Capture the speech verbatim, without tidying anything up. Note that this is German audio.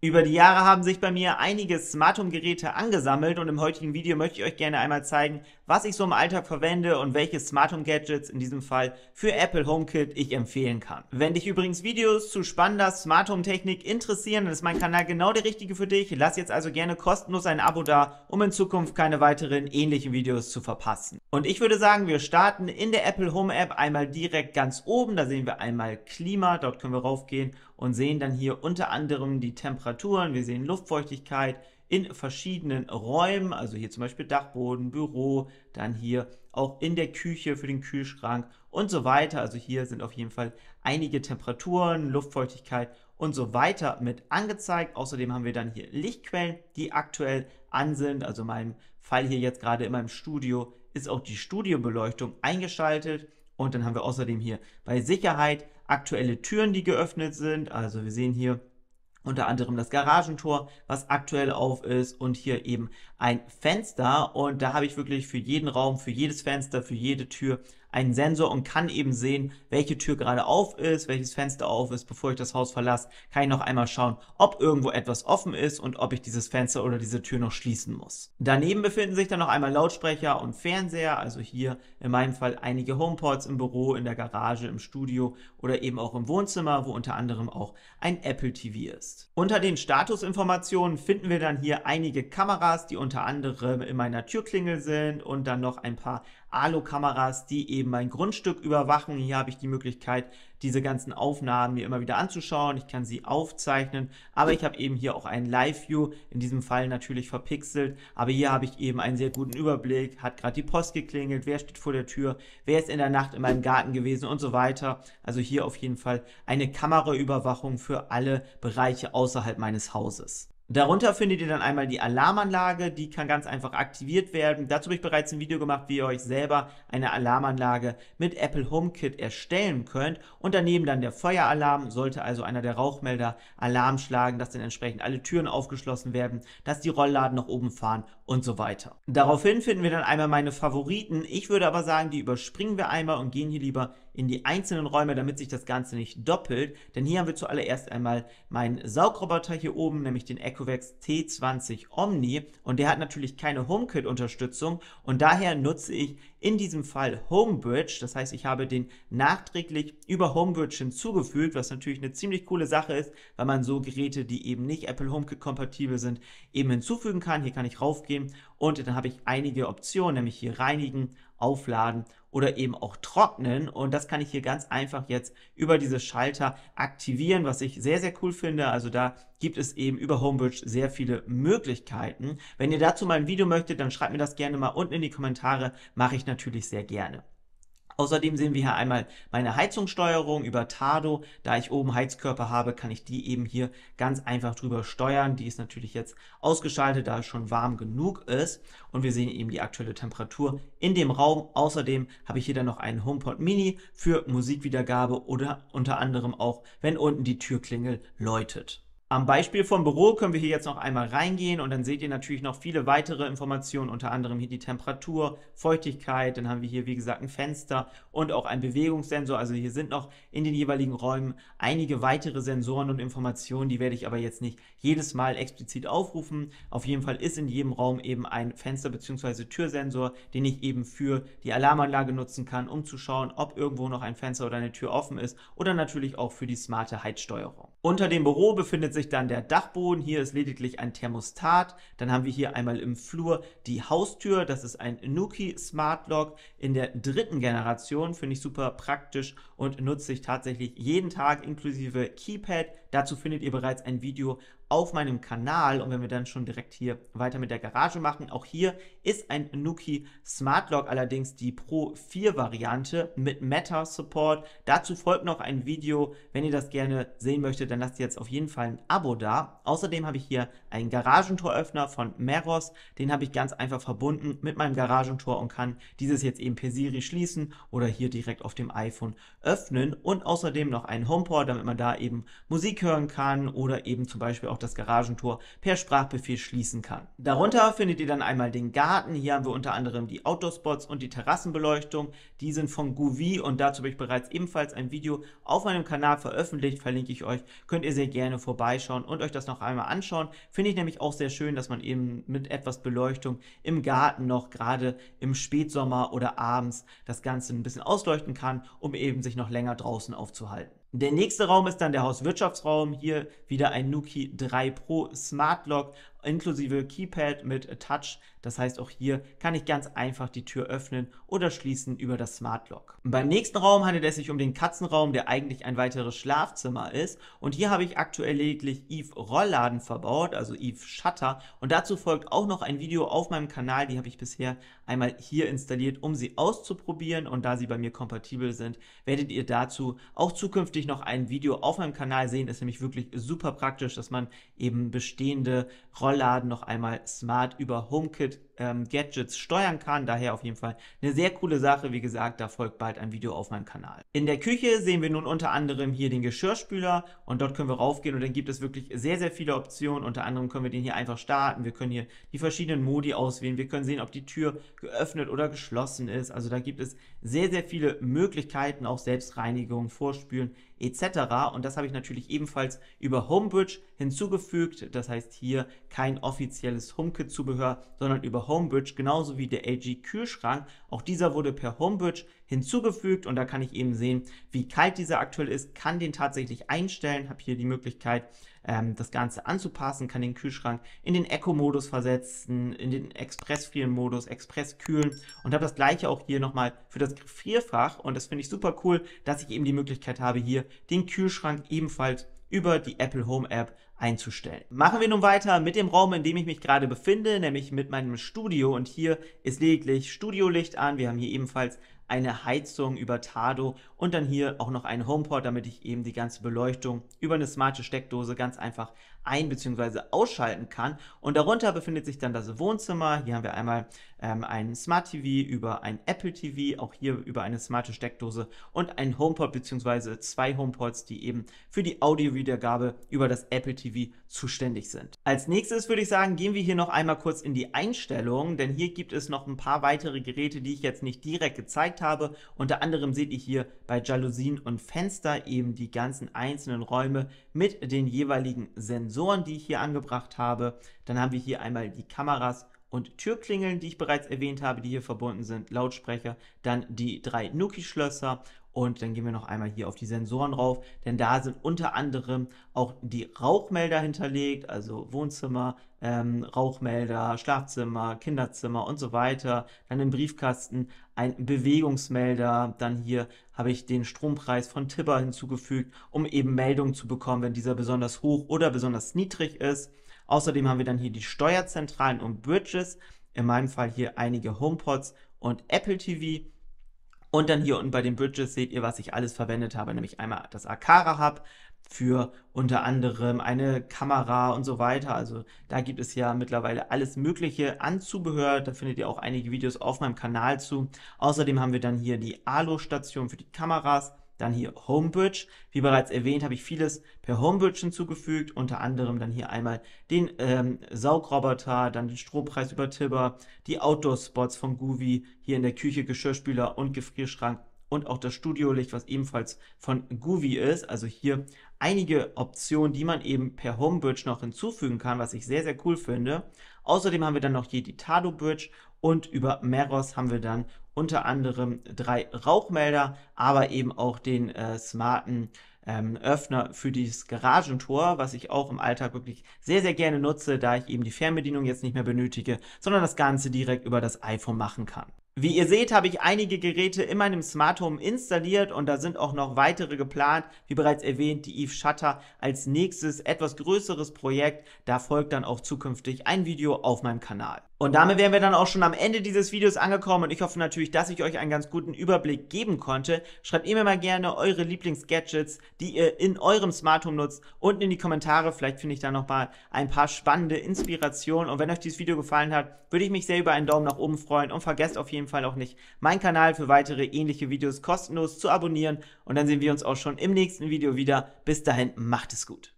Über die Jahre haben sich bei mir einige Smart Home Geräte angesammelt und im heutigen Video möchte ich euch gerne einmal zeigen, was ich so im Alltag verwende und welche Smart Home Gadgets in diesem Fall für Apple HomeKit ich empfehlen kann. Wenn dich übrigens Videos zu spannender Smart Home Technik interessieren, dann ist mein Kanal genau der richtige für dich. Lass jetzt also gerne kostenlos ein Abo da, um in Zukunft keine weiteren ähnlichen Videos zu verpassen. Und ich würde sagen, wir starten in der Apple Home App einmal direkt ganz oben. Da sehen wir einmal Klima, dort können wir raufgehen und sehen dann hier unter anderem die Temperaturen, wir sehen Luftfeuchtigkeit in verschiedenen Räumen, also hier zum Beispiel Dachboden, Büro, dann hier auch in der Küche für den Kühlschrank und so weiter. Also hier sind auf jeden Fall einige Temperaturen, Luftfeuchtigkeit und so weiter mit angezeigt. Außerdem haben wir dann hier Lichtquellen, die aktuell an sind. Also in meinem Fall hier jetzt gerade in meinem Studio ist auch die Studiobeleuchtung eingeschaltet. Und dann haben wir außerdem hier bei Sicherheit aktuelle Türen, die geöffnet sind. Also wir sehen hier unter anderem das Garagentor, was aktuell auf ist, und hier eben ein Fenster. Und da habe ich wirklich für jeden Raum, für jedes Fenster, für jede Tür einen Sensor und kann eben sehen, welche Tür gerade auf ist, welches Fenster auf ist. Bevor ich das Haus verlasse, kann ich noch einmal schauen, ob irgendwo etwas offen ist und ob ich dieses Fenster oder diese Tür noch schließen muss. Daneben befinden sich dann noch einmal Lautsprecher und Fernseher, also hier in meinem Fall einige HomePods im Büro, in der Garage, im Studio oder eben auch im Wohnzimmer, wo unter anderem auch ein Apple T V ist. Unter den Statusinformationen finden wir dann hier einige Kameras, die unter anderem in meiner Türklingel sind, und dann noch ein paar Alu-Kameras, die eben mein Grundstück überwachen. Hier habe ich die Möglichkeit, diese ganzen Aufnahmen mir immer wieder anzuschauen. Ich kann sie aufzeichnen, aber ich habe eben hier auch einen Live-View, in diesem Fall natürlich verpixelt, aber hier habe ich eben einen sehr guten Überblick. Hat gerade die Post geklingelt, wer steht vor der Tür, wer ist in der Nacht in meinem Garten gewesen und so weiter. Also hier auf jeden Fall eine Kameraüberwachung für alle Bereiche außerhalb meines Hauses. Darunter findet ihr dann einmal die Alarmanlage, die kann ganz einfach aktiviert werden. Dazu habe ich bereits ein Video gemacht, wie ihr euch selber eine Alarmanlage mit Apple HomeKit erstellen könnt. Und daneben dann der Feueralarm, sollte also einer der Rauchmelder Alarm schlagen, dass dann entsprechend alle Türen aufgeschlossen werden, dass die Rollladen nach oben fahren und so weiter. Daraufhin finden wir dann einmal meine Favoriten. Ich würde aber sagen, die überspringen wir einmal und gehen hier lieber in die einzelnen Räume, damit sich das Ganze nicht doppelt. Denn hier haben wir zuallererst einmal meinen Saugroboter hier oben, nämlich den Ecovacs T zwanzig Omni, und der hat natürlich keine HomeKit-Unterstützung und daher nutze ich in diesem Fall HomeBridge. Das heißt, ich habe den nachträglich über HomeBridge hinzugefügt, was natürlich eine ziemlich coole Sache ist, weil man so Geräte, die eben nicht Apple HomeKit-kompatibel sind, eben hinzufügen kann. Hier kann ich raufgehen und dann habe ich einige Optionen, nämlich hier reinigen, aufladen oder eben auch trocknen, und das kann ich hier ganz einfach jetzt über diese Schalter aktivieren, was ich sehr, sehr cool finde. Also da gibt es eben über HomeBridge sehr viele Möglichkeiten. Wenn ihr dazu mal ein Video möchtet, dann schreibt mir das gerne mal unten in die Kommentare, mache ich natürlich sehr gerne. Außerdem sehen wir hier einmal meine Heizungssteuerung über Tado. Da ich oben Heizkörper habe, kann ich die eben hier ganz einfach drüber steuern. Die ist natürlich jetzt ausgeschaltet, da es schon warm genug ist. Und wir sehen eben die aktuelle Temperatur in dem Raum. Außerdem habe ich hier dann noch einen HomePod Mini für Musikwiedergabe oder unter anderem auch, wenn unten die Türklingel läutet. Am Beispiel vom Büro können wir hier jetzt noch einmal reingehen und dann seht ihr natürlich noch viele weitere Informationen, unter anderem hier die Temperatur, Feuchtigkeit, dann haben wir hier wie gesagt ein Fenster und auch einen Bewegungssensor. Also hier sind noch in den jeweiligen Räumen einige weitere Sensoren und Informationen, die werde ich aber jetzt nicht jedes Mal explizit aufrufen. Auf jeden Fall ist in jedem Raum eben ein Fenster- bzw. Türsensor, den ich eben für die Alarmanlage nutzen kann, um zu schauen, ob irgendwo noch ein Fenster oder eine Tür offen ist, oder natürlich auch für die smarte Heizsteuerung. Unter dem Büro befindet sich Sich dann der Dachboden, hier ist lediglich ein Thermostat, dann haben wir hier einmal im Flur die Haustür, das ist ein Nuki Smart Lock in der dritten Generation, finde ich super praktisch und nutze ich tatsächlich jeden Tag inklusive Keypad. Dazu findet ihr bereits ein Video auf meinem Kanal, und wenn wir dann schon direkt hier weiter mit der Garage machen, auch hier ist ein Nuki Smart Lock, allerdings die Pro vier Variante mit Meta Support. Dazu folgt noch ein Video, wenn ihr das gerne sehen möchtet, dann lasst ihr jetzt auf jeden Fall ein Abo da. Außerdem habe ich hier einen Garagentoröffner von Meross, den habe ich ganz einfach verbunden mit meinem Garagentor und kann dieses jetzt eben per Siri schließen oder hier direkt auf dem iPhone öffnen, und außerdem noch einen HomePod, damit man da eben Musik Musik hören kann oder eben zum Beispiel auch das Garagentor per Sprachbefehl schließen kann. Darunter findet ihr dann einmal den Garten. Hier haben wir unter anderem die Outdoor-Spots und die Terrassenbeleuchtung. Die sind von Govee und dazu habe ich bereits ebenfalls ein Video auf meinem Kanal veröffentlicht, verlinke ich euch. Könnt ihr sehr gerne vorbeischauen und euch das noch einmal anschauen. Finde ich nämlich auch sehr schön, dass man eben mit etwas Beleuchtung im Garten noch gerade im Spätsommer oder abends das Ganze ein bisschen ausleuchten kann, um eben sich noch länger draußen aufzuhalten. Der nächste Raum ist dann der Hauswirtschaftsraum. Hier wieder ein Nuki drei Pro Smart Lock inklusive Keypad mit Touch. Das heißt, auch hier kann ich ganz einfach die Tür öffnen oder schließen über das Smart Lock. Beim nächsten Raum handelt es sich um den Katzenraum, der eigentlich ein weiteres Schlafzimmer ist. Und hier habe ich aktuell lediglich Eve Rollladen verbaut, also Eve Shutter. Und dazu folgt auch noch ein Video auf meinem Kanal, die habe ich bisher einmal hier installiert, um sie auszuprobieren. Und da sie bei mir kompatibel sind, werdet ihr dazu auch zukünftig noch ein Video auf meinem Kanal sehen. Ist nämlich wirklich super praktisch, dass man eben bestehende Rollladen noch einmal smart über HomeKit ähm, Gadgets steuern kann. Daher auf jeden Fall eine sehr coole Sache. Wie gesagt, da folgt bald ein Video auf meinem Kanal. In der Küche sehen wir nun unter anderem hier den Geschirrspüler und dort können wir raufgehen und dann gibt es wirklich sehr, sehr viele Optionen. Unter anderem können wir den hier einfach starten. Wir können hier die verschiedenen Modi auswählen. Wir können sehen, ob die Tür geöffnet oder geschlossen ist. Also da gibt es sehr, sehr viele Möglichkeiten, auch Selbstreinigung, Vorspülen et cetera. Und das habe ich natürlich ebenfalls über HomeBridge hinzugefügt. Das heißt hier kein offizielles HomeKit-Zubehör, sondern über HomeBridge, genauso wie der L G-Kühlschrank. Auch dieser wurde per HomeBridge hinzugefügt und da kann ich eben sehen, wie kalt dieser aktuell ist, kann den tatsächlich einstellen, habe hier die Möglichkeit, ähm, das Ganze anzupassen, kann den Kühlschrank in den Eco-Modus versetzen, in den Express-Frieren-Modus, Express-Kühlen und habe das gleiche auch hier nochmal für das Gefrierfach und das finde ich super cool, dass ich eben die Möglichkeit habe, hier den Kühlschrank ebenfalls über die Apple Home App einzustellen. Machen wir nun weiter mit dem Raum, in dem ich mich gerade befinde, nämlich mit meinem Studio und hier ist lediglich Studiolicht an, wir haben hier ebenfalls eine Heizung über Tado und dann hier auch noch einen HomePod, damit ich eben die ganze Beleuchtung über eine smarte Steckdose ganz einfach ein- bzw. ausschalten kann. Und darunter befindet sich dann das Wohnzimmer. Hier haben wir einmal ähm, einen Smart T V über ein Apple T V, auch hier über eine smarte Steckdose und einen HomePod bzw. zwei HomePods, die eben für die Audiowiedergabe über das Apple T V zuständig sind. Als nächstes würde ich sagen, gehen wir hier noch einmal kurz in die Einstellungen, denn hier gibt es noch ein paar weitere Geräte, die ich jetzt nicht direkt gezeigt habe. habe. Unter anderem seht ihr hier bei Jalousien und Fenster eben die ganzen einzelnen Räume mit den jeweiligen Sensoren, die ich hier angebracht habe. Dann haben wir hier einmal die Kameras und Türklingeln, die ich bereits erwähnt habe, die hier verbunden sind, Lautsprecher, dann die drei Nuki-Schlösser und dann gehen wir noch einmal hier auf die Sensoren rauf, denn da sind unter anderem auch die Rauchmelder hinterlegt, also Wohnzimmer, ähm, Rauchmelder, Schlafzimmer, Kinderzimmer und so weiter, dann im Briefkasten ein Bewegungsmelder, dann hier habe ich den Strompreis von Tibber hinzugefügt, um eben Meldungen zu bekommen, wenn dieser besonders hoch oder besonders niedrig ist. Außerdem haben wir dann hier die Steuerzentralen und Bridges, in meinem Fall hier einige HomePods und Apple T V. Und dann hier unten bei den Bridges seht ihr, was ich alles verwendet habe, nämlich einmal das Aqara Hub für unter anderem eine Kamera und so weiter. Also da gibt es ja mittlerweile alles Mögliche an Zubehör. Da findet ihr auch einige Videos auf meinem Kanal zu. Außerdem haben wir dann hier die Alu-Station für die Kameras. Dann hier HomeBridge. Wie bereits erwähnt, habe ich vieles per HomeBridge hinzugefügt. Unter anderem dann hier einmal den ähm, Saugroboter, dann den Strompreis über Tibber, die Outdoor-Spots von Govee, hier in der Küche Geschirrspüler und Gefrierschrank und auch das Studiolicht, was ebenfalls von Govee ist. Also hier einige Optionen, die man eben per HomeBridge noch hinzufügen kann, was ich sehr, sehr cool finde. Außerdem haben wir dann noch hier die Tado Bridge und über Meross haben wir dann unter anderem drei Rauchmelder, aber eben auch den äh, smarten ähm, Öffner für das Garagentor, was ich auch im Alltag wirklich sehr, sehr gerne nutze, da ich eben die Fernbedienung jetzt nicht mehr benötige, sondern das Ganze direkt über das iPhone machen kann. Wie ihr seht, habe ich einige Geräte in meinem Smart Home installiert und da sind auch noch weitere geplant. Wie bereits erwähnt, die Eve Shutter als nächstes etwas größeres Projekt. Da folgt dann auch zukünftig ein Video auf meinem Kanal. Und damit wären wir dann auch schon am Ende dieses Videos angekommen und ich hoffe natürlich, dass ich euch einen ganz guten Überblick geben konnte. Schreibt mir mal gerne eure Lieblings-Gadgets, die ihr in eurem Smart Home nutzt, unten in die Kommentare. Vielleicht finde ich da nochmal ein paar spannende Inspirationen. Und wenn euch dieses Video gefallen hat, würde ich mich sehr über einen Daumen nach oben freuen und vergesst auf jeden Fall auch nicht, meinen Kanal für weitere ähnliche Videos kostenlos zu abonnieren. Und dann sehen wir uns auch schon im nächsten Video wieder. Bis dahin, macht es gut.